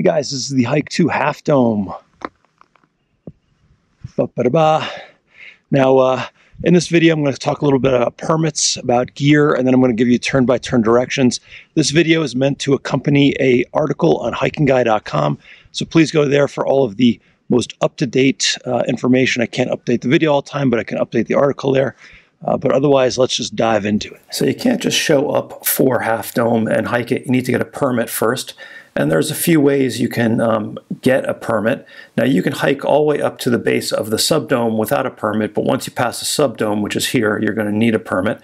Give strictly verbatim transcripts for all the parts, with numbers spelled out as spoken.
Hey guys, this is the hike to Half Dome. Ba-ba-da-ba. Now, uh, in this video, I'm going to talk a little bit about permits, about gear, and then I'm going to give you turn-by-turn directions. This video is meant to accompany an article on hiking guy dot com, so please go there for all of the most up-to-date uh, information. I can't update the video all the time, but I can update the article there. Uh, but otherwise, let's just dive into it. So you can't just show up for Half Dome and hike it. You need to get a permit first. And there's a few ways you can um, get a permit. Now, you can hike all the way up to the base of the subdome without a permit, but once you pass the subdome, which is here, you're going to need a permit.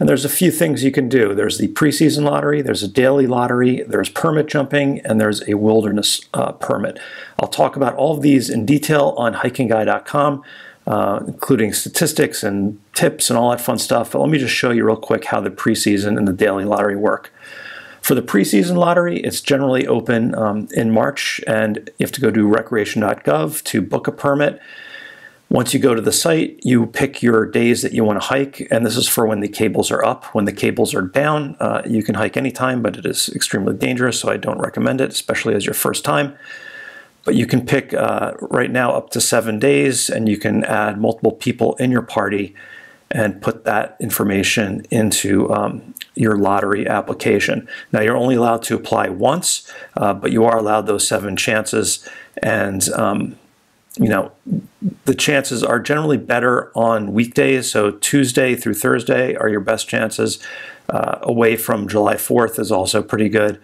And there's a few things you can do. There's the preseason lottery, there's a daily lottery, there's permit jumping, and there's a wilderness uh, permit. I'll talk about all of these in detail on hiking guy dot com, uh, including statistics and tips and all that fun stuff. But let me just show you real quick how the preseason and the daily lottery work. For the preseason lottery, it's generally open um, in March, and you have to go to recreation dot gov to book a permit. Once you go to the site, you pick your days that you want to hike, and this is for when the cables are up. When the cables are down, uh, you can hike anytime, but it is extremely dangerous, so I don't recommend it, especially as your first time. But you can pick uh, right now up to seven days, and you can add multiple people in your party and put that information into um, your lottery application. Now, you're only allowed to apply once, uh, but you are allowed those seven chances. And, um, you know, the chances are generally better on weekdays. So Tuesday through Thursday are your best chances. Uh, away from July fourth is also pretty good.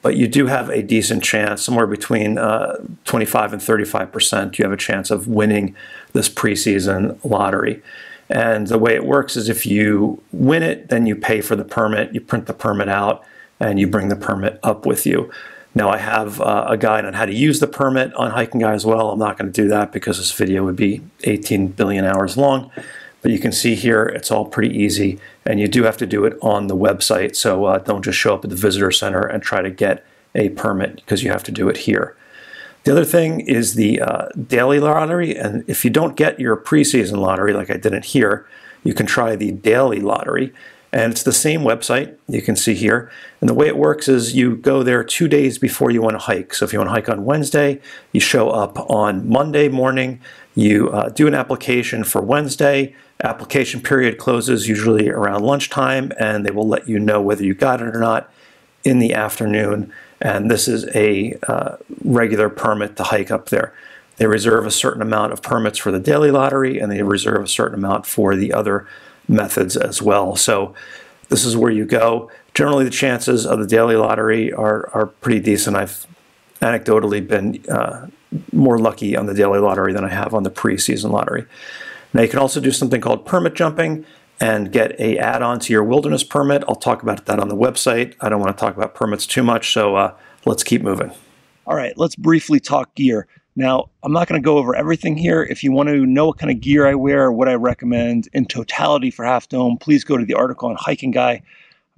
But you do have a decent chance, somewhere between uh, twenty-five and thirty-five percent, you have a chance of winning this preseason lottery. And the way it works is if you win it, then you pay for the permit, you print the permit out, and you bring the permit up with you. Now, I have uh, a guide on how to use the permit on Hiking Guy as well. I'm not going to do that because this video would be eighteen billion hours long. But you can see here, it's all pretty easy, and you do have to do it on the website. So uh, don't just show up at the visitor center and try to get a permit, because you have to do it here. The other thing is the uh, daily lottery, and if you don't get your preseason lottery like I didn't here, you can try the daily lottery, and it's the same website you can see here. And the way it works is you go there two days before you want to hike. So if you want to hike on Wednesday, you show up on Monday morning, you uh, do an application for Wednesday, application period closes usually around lunchtime, and they will let you know whether you got it or not in the afternoon. And this is a uh, regular permit to hike up there. They reserve a certain amount of permits for the daily lottery, and they reserve a certain amount for the other methods as well. So this is where you go. Generally, the chances of the daily lottery are, are pretty decent. I've anecdotally been uh, more lucky on the daily lottery than I have on the preseason lottery. Now, you can also do something called permit jumping and get a add-on to your wilderness permit. I'll talk about that on the website. I don't want to talk about permits too much, so uh, let's keep moving. All right, let's briefly talk gear. Now, I'm not going to go over everything here. If you want to know what kind of gear I wear or what I recommend in totality for Half Dome, please go to the article on Hiking Guy. I'm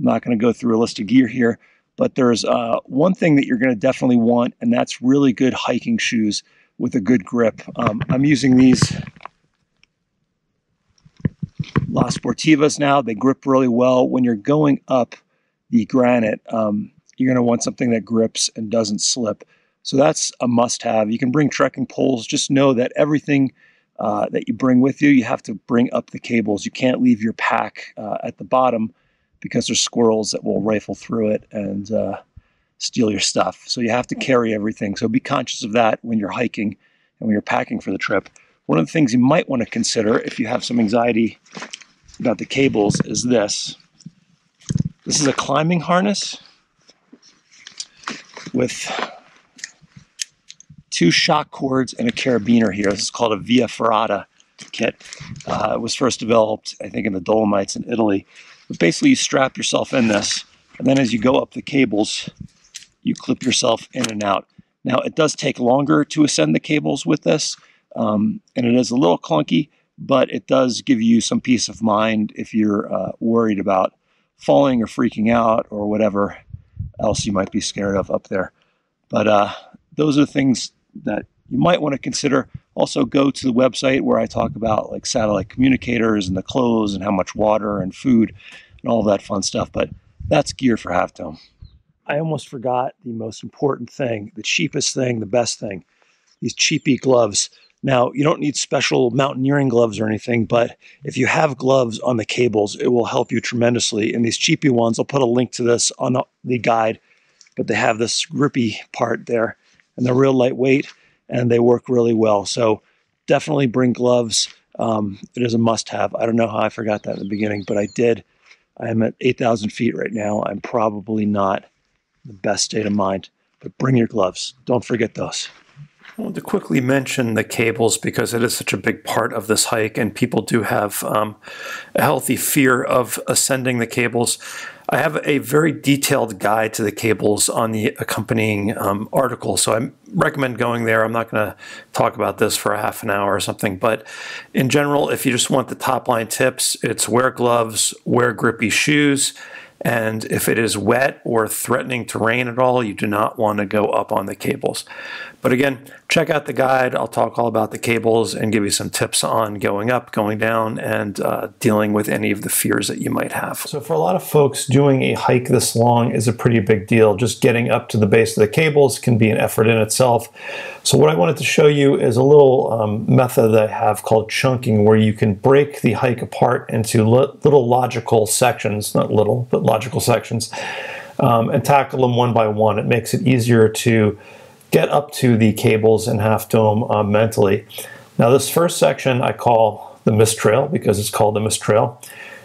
not going to go through a list of gear here, but there's uh, one thing that you're going to definitely want, and that's really good hiking shoes with a good grip. Um, I'm using these Las Sportivas now. They grip really well. When you're going up the granite, um, you're going to want something that grips and doesn't slip. So that's a must-have. You can bring trekking poles. Just know that everything uh, that you bring with you, you have to bring up the cables. You can't leave your pack uh, at the bottom, because there's squirrels that will rifle through it and uh, steal your stuff. So you have to carry everything. So be conscious of that when you're hiking and when you're packing for the trip. One of the things you might want to consider if you have some anxiety about the cables is this. This is a climbing harness with two shock cords and a carabiner here. This is called a Via Ferrata kit. Uh, it was first developed, I think, in the Dolomites in Italy. But basically, you strap yourself in this, and then as you go up the cables, you clip yourself in and out. Now, it does take longer to ascend the cables with this. Um, and it is a little clunky, but it does give you some peace of mind if you're uh, worried about falling or freaking out or whatever else you might be scared of up there. But uh, those are the things that you might want to consider. Also, go to the website where I talk about like satellite communicators and the clothes and how much water and food and all that fun stuff. But that's gear for Half Dome. I almost forgot the most important thing, the cheapest thing, the best thing, these cheapy gloves. Now, you don't need special mountaineering gloves or anything, but if you have gloves on the cables, it will help you tremendously. And these cheapy ones, I'll put a link to this on the guide, but they have this grippy part there, and they're real lightweight, and they work really well. So definitely bring gloves. Um, it is a must-have. I don't know how I forgot that in the beginning, but I did. I am at eight thousand feet right now. I'm probably not in the best state of mind, but bring your gloves. Don't forget those. I want to quickly mention the cables because it is such a big part of this hike, and people do have um, a healthy fear of ascending the cables. I have a very detailed guide to the cables on the accompanying um, article, so I recommend going there. I'm not going to talk about this for a half an hour or something, but in general, if you just want the top line tips, it's wear gloves, wear grippy shoes, and if it is wet or threatening to rain at all, you do not want to go up on the cables. But again, check out the guide. I'll talk all about the cables and give you some tips on going up, going down, and uh, dealing with any of the fears that you might have. So for a lot of folks, doing a hike this long is a pretty big deal. Just getting up to the base of the cables can be an effort in itself. So what I wanted to show you is a little um, method that I have called chunking, where you can break the hike apart into little logical sections, not little, but logical sections, um, and tackle them one by one. It makes it easier to get up to the cables and Half Dome uh, mentally. Now, this first section I call the Mist Trail because it's called the Mist Trail.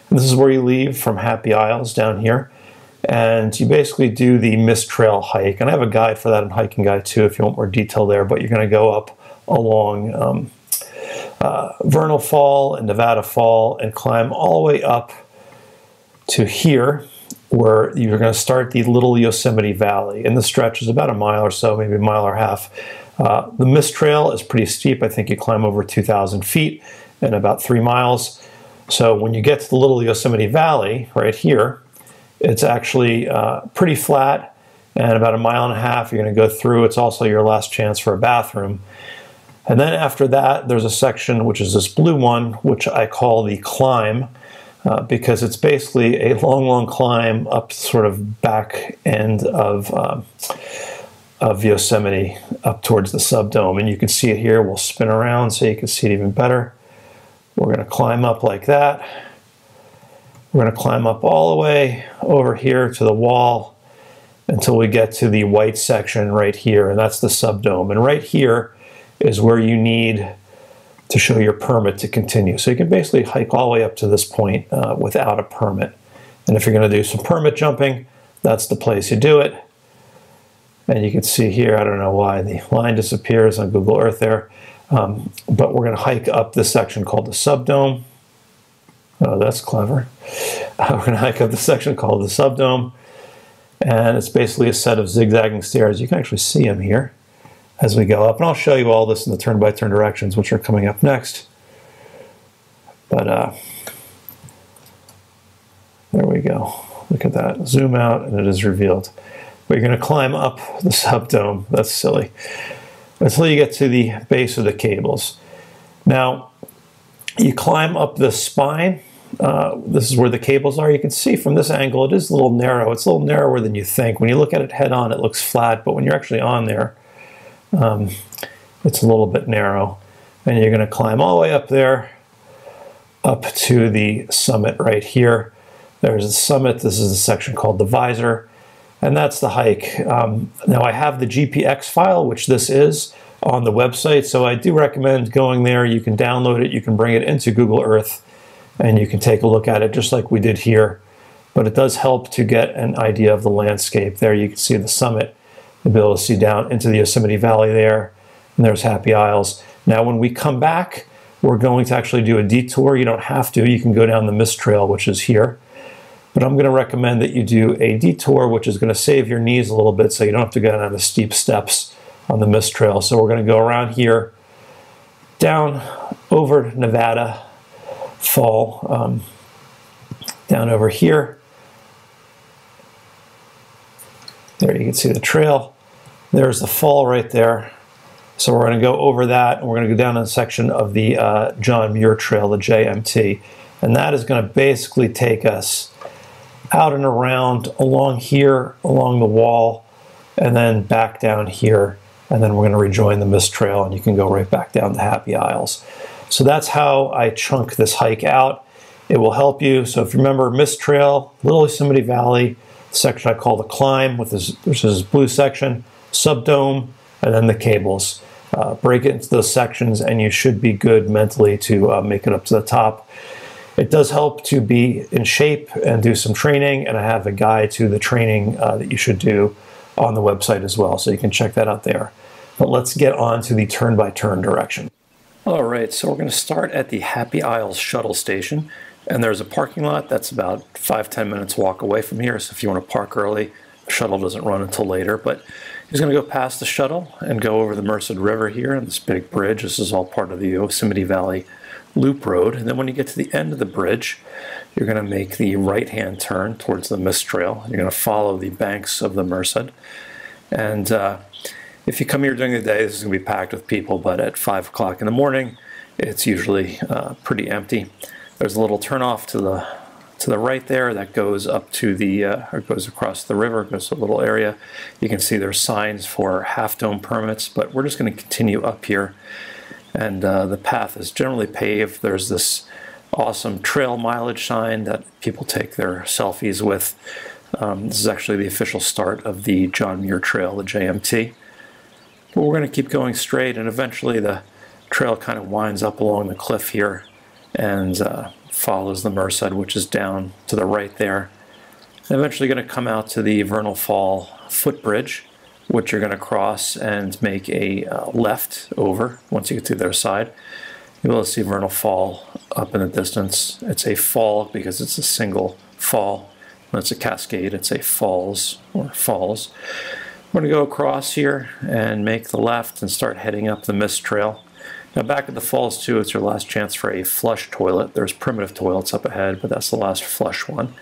And this is where you leave from Happy Isles down here, and you basically do the Mist Trail hike. And I have a guide for that in Hiking Guy too if you want more detail there, but you're going to go up along um, uh, Vernal Fall and Nevada Fall and climb all the way up to here, where you're going to start the Little Yosemite Valley. And the stretch is about a mile or so, maybe a mile or a half. Uh, the Mist Trail is pretty steep. I think you climb over two thousand feet in about three miles. So when you get to the Little Yosemite Valley right here, it's actually uh, pretty flat, and about a mile and a half you're going to go through. It's also your last chance for a bathroom. And then after that, there's a section, which is this blue one, which I call the Climb. Uh, because it's basically a long, long climb up sort of back end of, um, of Yosemite up towards the subdome. And you can see it here. We'll spin around so you can see it even better. We're going to climb up like that. We're going to climb up all the way over here to the wall until we get to the white section right here, and that's the subdome. And right here is where you need to show your permit to continue. So you can basically hike all the way up to this point uh, without a permit. And if you're going to do some permit jumping, that's the place you do it. And you can see here, I don't know why the line disappears on Google Earth there, um, but we're going to hike up this section called the subdome. Oh, that's clever. Uh, we're going to hike up the section called the subdome, and it's basically a set of zigzagging stairs. You can actually see them here as we go up, and I'll show you all this in the turn-by-turn directions, which are coming up next. But uh, there we go. Look at that. Zoom out, and it is revealed. But you're going to climb up the subdome. That's silly. Until you get to the base of the cables. Now, you climb up the spine. Uh, this is where the cables are. You can see from this angle, it is a little narrow. It's a little narrower than you think. When you look at it head-on, it looks flat, but when you're actually on there, Um, it's a little bit narrow, and you're going to climb all the way up there, up to the summit right here. There's a summit. This is a section called the visor, and that's the hike. Um, now I have the G P X file, which this is, on the website, so I do recommend going there. You can download it. You can bring it into Google Earth, and you can take a look at it just like we did here, but it does help to get an idea of the landscape. There you can see the summit. You'll be able to see down into the Yosemite Valley there, and there's Happy Isles. Now, when we come back, we're going to actually do a detour. You don't have to. You can go down the Mist Trail, which is here. But I'm going to recommend that you do a detour, which is going to save your knees a little bit so you don't have to go down the steep steps on the Mist Trail. So we're going to go around here, down over Nevada Fall, um, down over here. There you can see the trail. There's the fall right there. So we're going to go over that, and we're going to go down a section of the uh, John Muir Trail, the J M T. And that is going to basically take us out and around along here, along the wall, and then back down here. And then we're going to rejoin the Mist Trail, and you can go right back down to Happy Isles. So that's how I chunk this hike out. It will help you. So if you remember Mist Trail, Little Yosemite Valley, section I call the climb, with this, which is this blue section, subdome, and then the cables. Uh, break it into those sections, and you should be good mentally to uh, make it up to the top. It does help to be in shape and do some training, and I have a guide to the training uh, that you should do on the website as well, so you can check that out there. But let's get on to the turn-by-turn direction. All right, so we're going to start at the Happy Isles shuttle station, and there's a parking lot that's about five, ten minutes walk away from here, so if you want to park early, the shuttle doesn't run until later, but he's going to go past the shuttle and go over the Merced River here and this big bridge. This is all part of the Yosemite Valley Loop Road, and then when you get to the end of the bridge, you're going to make the right-hand turn towards the Mist Trail. You're going to follow the banks of the Merced, and uh, if you come here during the day, this is going to be packed with people, but at five o'clock in the morning, it's usually uh, pretty empty. There's a little turnoff to the to the right there that goes up to the, uh, or goes across the river, goes to a little area. You can see there's signs for Half Dome permits, but we're just going to continue up here, and uh, the path is generally paved. There's this awesome trail mileage sign that people take their selfies with. Um, this is actually the official start of the John Muir Trail, the J M T. But we're going to keep going straight, and eventually the trail kind of winds up along the cliff here and uh, follows the Merced, which is down to the right there. And eventually going to come out to the Vernal Fall footbridge, which you're going to cross and make a uh, left over once you get to the other side. You'll be able to see Vernal Fall up in the distance. It's a fall because it's a single fall. When it's a cascade, it's a falls or falls. We're going to go across here and make the left and start heading up the Mist Trail. Now back at the falls too, it's your last chance for a flush toilet. There's primitive toilets up ahead, but that's the last flush one.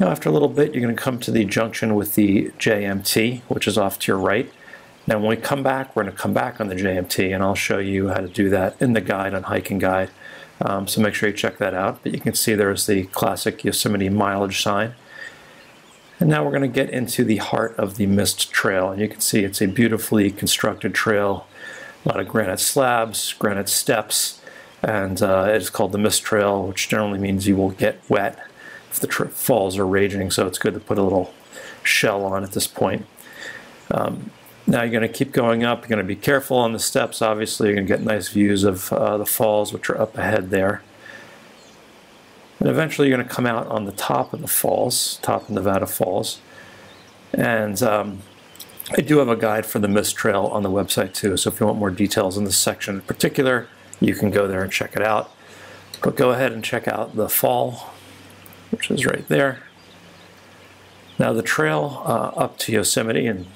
Now after a little bit, you're going to come to the junction with the J M T, which is off to your right. Now when we come back, we're going to come back on the J M T, and I'll show you how to do that in the guide on Hiking Guide. Um, so make sure you check that out. But you can see there's the classic Yosemite mileage sign. And now we're going to get into the heart of the Mist Trail. And you can see it's a beautifully constructed trail. A lot of granite slabs, granite steps, and uh, it's called the Mist Trail, which generally means you will get wet. The falls are raging, so it's good to put a little shell on at this point. Um, now you're going to keep going up. You're going to be careful on the steps. Obviously, you're going to get nice views of uh, the falls, which are up ahead there. And eventually, you're going to come out on the top of the falls, top of Nevada Falls. And um, I do have a guide for the Mist Trail on the website too. So if you want more details in this section in particular, you can go there and check it out. But go ahead and check out the fall, which is right there. Now the trail uh, up to Yosemite and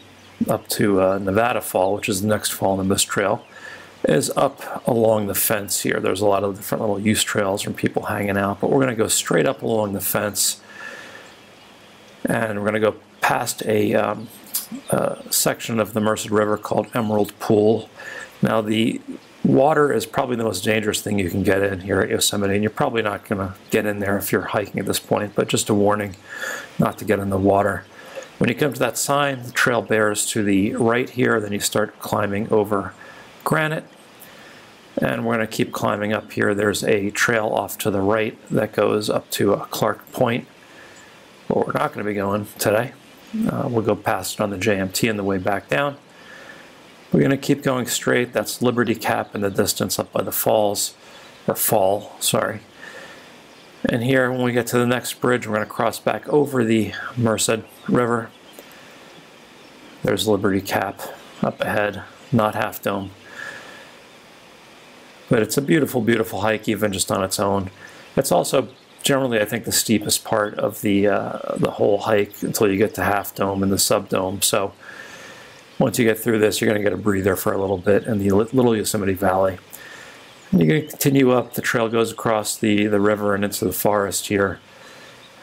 up to uh, Nevada Fall, which is the next fall in the Mist Trail, is up along the fence here. There's a lot of different little use trails from people hanging out, but we're going to go straight up along the fence, and we're going to go past a um, uh, section of the Merced River called Emerald Pool. Now the water is probably the most dangerous thing you can get in here at Yosemite, and you're probably not going to get in there if you're hiking at this point, but just a warning not to get in the water. When you come to that sign, the trail bears to the right here, then you start climbing over granite, and we're going to keep climbing up here. There's a trail off to the right that goes up to a Clark Point, but we're not going to be going today. Uh, we'll go past it on the J M T on the way back down. We're going to keep going straight. That's Liberty Cap in the distance up by the falls, or fall, sorry. And here, when we get to the next bridge, we're going to cross back over the Merced River. There's Liberty Cap up ahead, not Half Dome. But it's a beautiful, beautiful hike, even just on its own. It's also generally, I think, the steepest part of the, uh, the whole hike until you get to Half Dome and the Subdome. So once you get through this, you're going to get a breather for a little bit in the Little Yosemite Valley. And you're going to continue up. The trail goes across the, the river and into the forest here.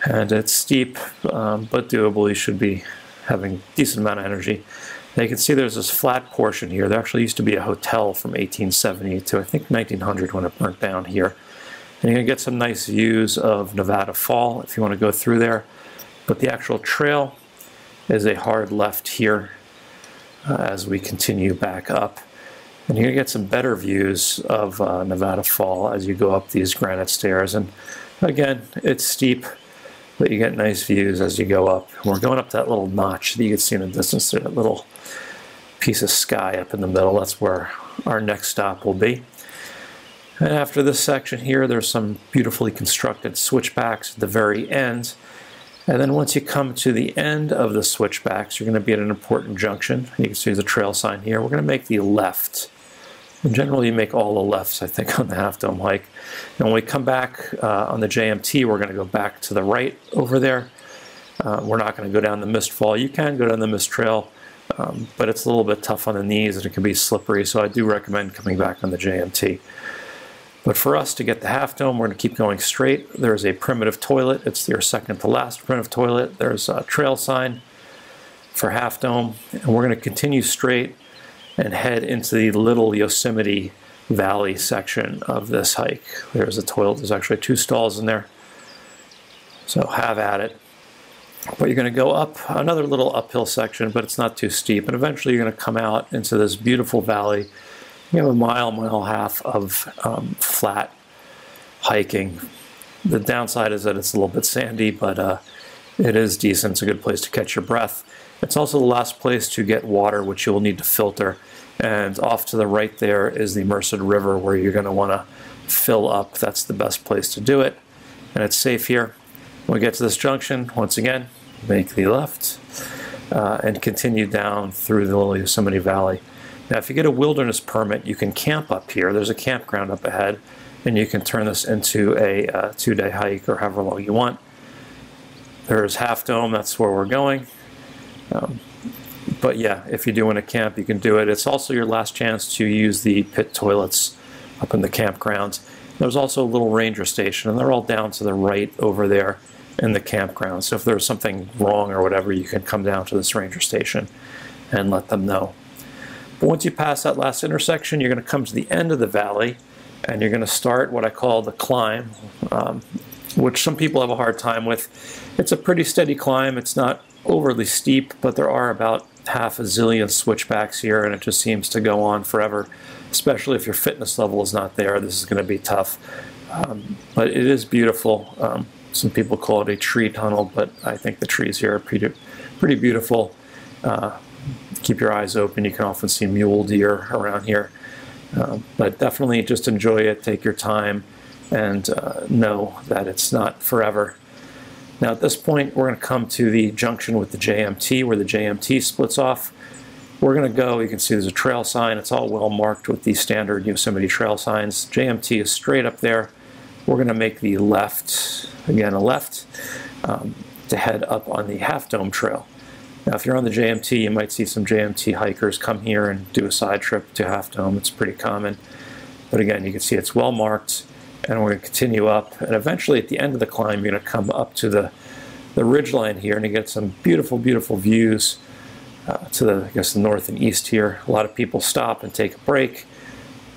And it's steep, um, but doable. You should be having a decent amount of energy. Now you can see there's this flat portion here. There actually used to be a hotel from eighteen seventy to, I think, nineteen hundred when it burnt down here. And you're going to get some nice views of Nevada Fall if you want to go through there. But the actual trail is a hard left here uh, as we continue back up. And you're gonna get some better views of uh, Nevada Fall as you go up these granite stairs. And again, it's steep, but you get nice views as you go up. And we're going up that little notch that you can see in the distance there, that little piece of sky up in the middle. That's where our next stop will be. And after this section here, there's some beautifully constructed switchbacks at the very end. And then once you come to the end of the switchbacks, you're gonna be at an important junction. You can see the trail sign here. We're gonna make the left. In general, you make all the lefts, I think, on the Half Dome hike. And when we come back uh, on the J M T, we're going to go back to the right over there. Uh, we're not going to go down the Mist Fall. You can go down the Mist Trail, um, but it's a little bit tough on the knees and it can be slippery, so I do recommend coming back on the J M T. But for us to get the Half Dome, we're going to keep going straight. There's a primitive toilet. It's your second to last primitive toilet. There's a trail sign for Half Dome, and we're going to continue straight and head into the Little Yosemite Valley section of this hike. There's a toilet, there's actually two stalls in there, so have at it. But you're gonna go up another little uphill section, but it's not too steep, and eventually you're gonna come out into this beautiful valley. You have a mile, mile and a half of um, flat hiking. The downside is that it's a little bit sandy, but uh, it is decent. It's a good place to catch your breath. It's also the last place to get water, which you'll need to filter. And off to the right there is the Merced River, where you're going to want to fill up. That's the best place to do it, and it's safe here. When we get to this junction, once again, make the left uh, and continue down through the Little Yosemite Valley. Now, if you get a wilderness permit, you can camp up here. There's a campground up ahead, and you can turn this into a uh, two-day hike or however long you want. There's Half Dome. That's where we're going. Um, but yeah, if you do want to camp, you can do it. It's also your last chance to use the pit toilets up in the campgrounds. There's also a little ranger station, and they're all down to the right over there in the campground. So if there's something wrong or whatever, you can come down to this ranger station and let them know. But once you pass that last intersection, you're going to come to the end of the valley, and you're going to start what I call the climb, um, which some people have a hard time with. It's a pretty steady climb. It's not overly steep, but there are about half a zillion switchbacks here, and it just seems to go on forever, especially if your fitness level is not there. This is going to be tough, um, but it is beautiful. Um, some people call it a tree tunnel, but I think the trees here are pretty, pretty beautiful. Uh, keep your eyes open. You can often see mule deer around here, uh, but definitely just enjoy it, take your time, and uh, know that it's not forever. Now at this point, we're gonna come to the junction with the J M T, where the J M T splits off. We're gonna go, you can see there's a trail sign. It's all well marked with the standard Yosemite trail signs. J M T is straight up there. We're gonna make the left, again a left, um, to head up on the Half Dome Trail. Now if you're on the J M T, you might see some J M T hikers come here and do a side trip to Half Dome. It's pretty common. But again, you can see it's well marked. And we're going to continue up, and eventually at the end of the climb, you're going to come up to the, the ridgeline here, and you get some beautiful, beautiful views uh, to the, I guess, the north and east here. A lot of people stop and take a break.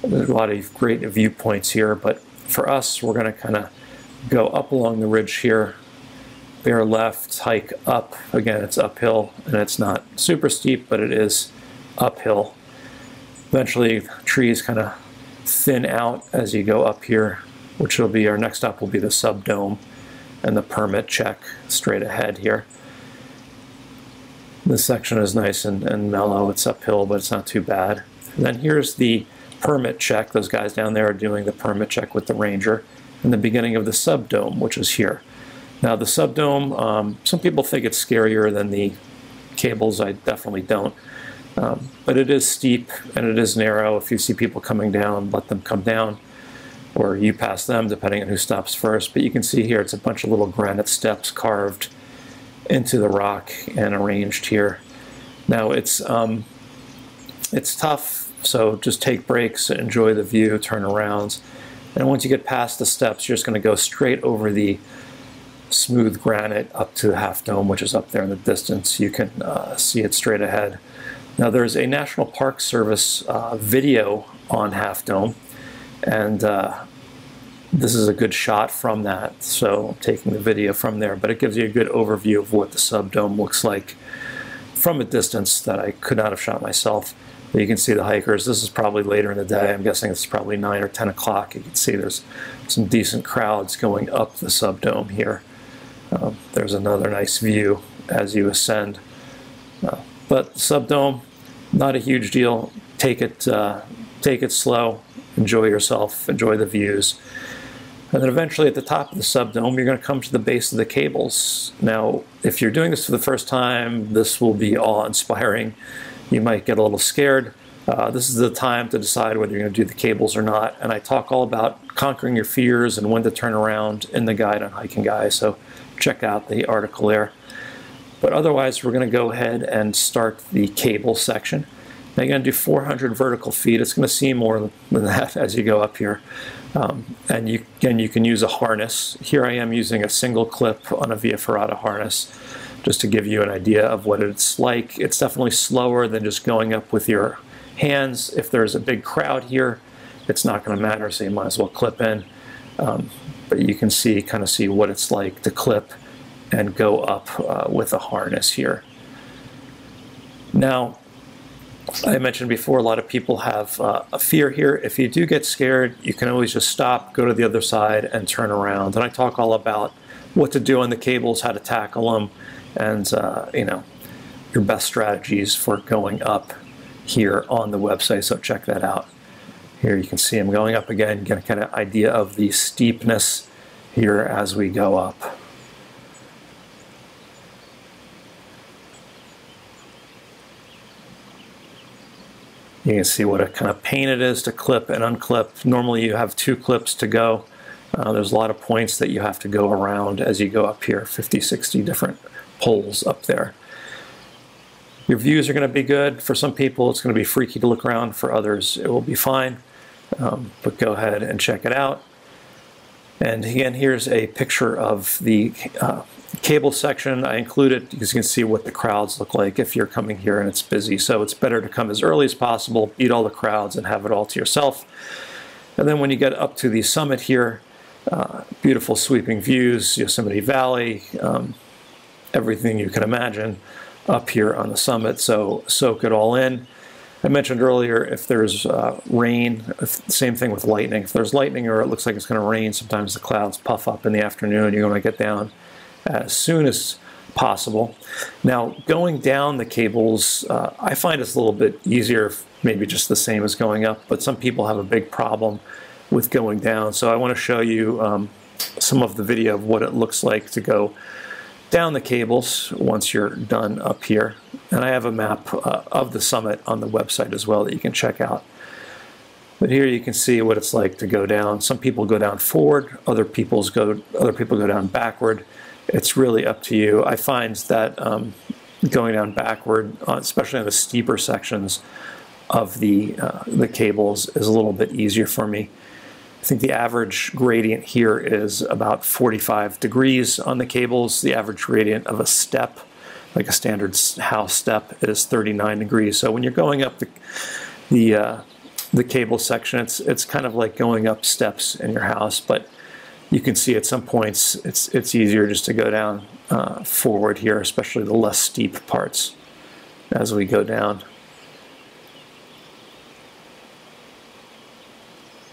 There's a lot of great viewpoints here, but for us, we're going to kind of go up along the ridge here, bear left, hike up. Again, it's uphill, and it's not super steep, but it is uphill. Eventually, trees kind of thin out as you go up here, which will be our next stop will be the sub dome and the permit check straight ahead here. This section is nice and, and mellow. It's uphill, but it's not too bad. And then here's the permit check. Those guys down there are doing the permit check with the ranger, and the beginning of the sub dome, which is here. Now the sub dome, um, some people think it's scarier than the cables. I definitely don't. Um, but it is steep and it is narrow. If you see people coming down, let them come down, or you pass them, depending on who stops first. But you can see here, it's a bunch of little granite steps carved into the rock and arranged here. Now it's, um, it's tough, so just take breaks, enjoy the view, turn around. And once you get past the steps, you're just gonna go straight over the smooth granite up to the Half Dome, which is up there in the distance. You can uh, see it straight ahead. Now there's a National Park Service uh, video on Half Dome, and uh, this is a good shot from that, so I'm taking the video from there, but it gives you a good overview of what the subdome looks like from a distance that I could not have shot myself. But you can see the hikers. This is probably later in the day. I'm guessing it's probably nine or ten o'clock. You can see there's some decent crowds going up the subdome here. Uh, there's another nice view as you ascend. Uh, but subdome, not a huge deal. Take it, uh, take it slow. Enjoy yourself. Enjoy the views. And then eventually at the top of the subdome, you're going to come to the base of the cables. Now, if you're doing this for the first time, this will be awe-inspiring. You might get a little scared. Uh, this is the time to decide whether you're going to do the cables or not. And I talk all about conquering your fears and when to turn around in the guide on Hiking Guy. So check out the article there. But otherwise, we're going to go ahead and start the cable section. Now you're going to do four hundred vertical feet. It's going to seem more than that as you go up here. Um, and, you, and you can use a harness. Here I am using a single clip on a Via Ferrata harness, just to give you an idea of what it's like. It's definitely slower than just going up with your hands. If there's a big crowd here, it's not going to matter, so you might as well clip in. Um, but you can see, kind of see what it's like to clip and go up uh, with a harness here. Now, I mentioned before, a lot of people have uh, a fear here. If you do get scared, you can always just stop, go to the other side, and turn around. And I talk all about what to do on the cables, how to tackle them, and uh, you know, your best strategies for going up here on the website. So check that out. Here you can see I'm going up again, get a kind of idea of the steepness here as we go up. You can see what a kind of pain it is to clip and unclip. Normally you have two clips to go. Uh, there's a lot of points that you have to go around as you go up here, fifty, sixty different poles up there. Your views are going to be good. For some people, it's going to be freaky to look around. For others, it will be fine. Um, but go ahead and check it out. And again, here's a picture of the uh, cable section. I include it because you can see what the crowds look like if you're coming here and it's busy. So it's better to come as early as possible, beat all the crowds, and have it all to yourself. And then when you get up to the summit here, uh, beautiful sweeping views, Yosemite Valley, um, everything you can imagine up here on the summit. So soak it all in. I mentioned earlier, if there's uh, rain, if, same thing with lightning. If there's lightning or it looks like it's going to rain, sometimes the clouds puff up in the afternoon. You're going to get down as soon as possible. Now, going down the cables, uh, I find it's a little bit easier, maybe just the same as going up, but some people have a big problem with going down. So I want to show you um, some of the video of what it looks like to go down the cables once you're done up here. And I have a map uh, of the summit on the website as well that you can check out. But here you can see what it's like to go down. Some people go down forward, other people's go, other people go down backward. It's really up to you. I find that um, going down backward, especially on the steeper sections of the, uh, the cables, is a little bit easier for me. I think the average gradient here is about forty-five degrees on the cables. The average gradient of a step, like a standard house step, is thirty-nine degrees. So when you're going up the, the, uh, the cable section, it's, it's kind of like going up steps in your house, but you can see at some points it's, it's easier just to go down uh, forward here, especially the less steep parts as we go down.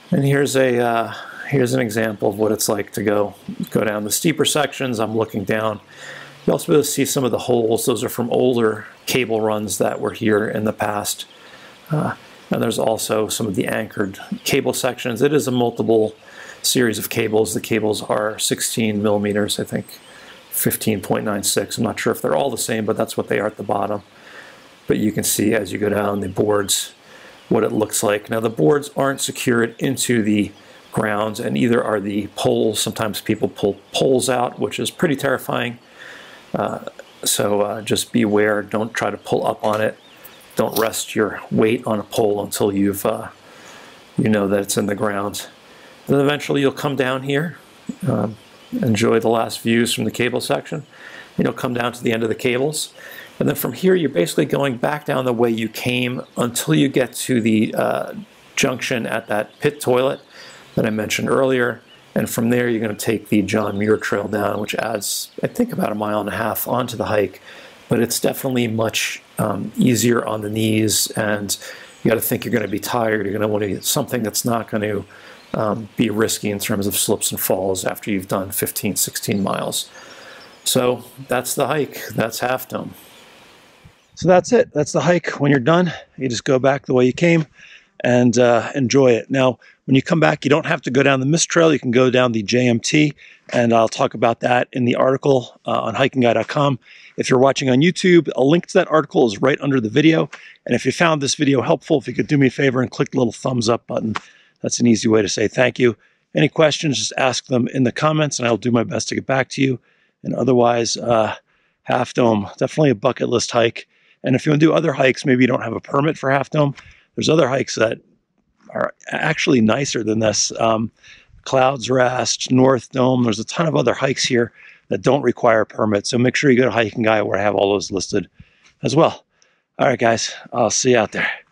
And here's a uh, here's an example of what it's like to go go down the steeper sections. I'm looking down. You'll also be able to see some of the holes. Those are from older cable runs that were here in the past. Uh, and there's also some of the anchored cable sections. It is a multiple series of cables. The cables are sixteen millimeters, I think, fifteen point nine six. I'm not sure if they're all the same, but that's what they are at the bottom. But you can see as you go down the boards what it looks like. Now the boards aren't secured into the ground, and either are the poles. Sometimes people pull poles out, which is pretty terrifying. Uh, so uh, just beware, don't try to pull up on it. Don't rest your weight on a pole until you've, uh, you know that it's in the ground. Then eventually you'll come down here, um, enjoy the last views from the cable section, and you'll come down to the end of the cables. And then from here, you're basically going back down the way you came until you get to the uh, junction at that pit toilet that I mentioned earlier. And from there, you're going to take the John Muir Trail down, which adds, I think, about a mile and a half onto the hike. But it's definitely much um, easier on the knees, and you got to think you're going to be tired. You're going to want to get something that's not going to um, be risky in terms of slips and falls after you've done fifteen, sixteen miles. So that's the hike. That's Half Dome. So that's it. That's the hike. When you're done, you just go back the way you came and uh, enjoy it. Now, when you come back, you don't have to go down the Mist Trail. You can go down the J M T, and I'll talk about that in the article uh, on hiking guy dot com. If you're watching on YouTube, a link to that article is right under the video. And if you found this video helpful, if you could do me a favor and click the little thumbs up button, that's an easy way to say thank you. Any questions, just ask them in the comments, and I'll do my best to get back to you. And otherwise, uh, Half Dome, definitely a bucket list hike. And if you want to do other hikes, maybe you don't have a permit for Half Dome, there's other hikes that are actually nicer than this. Um, Clouds Rest, North Dome, there's a ton of other hikes here that don't require permits. So make sure you go to Hiking Guy, where I have all those listed as well. All right, guys, I'll see you out there.